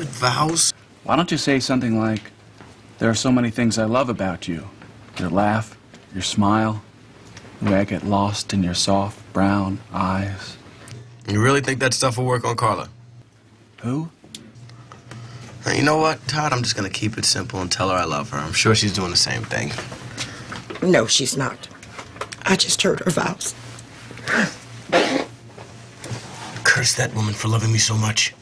sacred vows? Why don't you say something like, there are so many things I love about you. Your laugh, your smile, the way I get lost in your soft brown eyes. You really think that stuff will work on Carla? Who? Now, you know what, Todd? I'm just gonna keep it simple and tell her I love her. I'm sure she's doing the same thing. No, she's not. I just heard her vows. Curse that woman for loving me so much.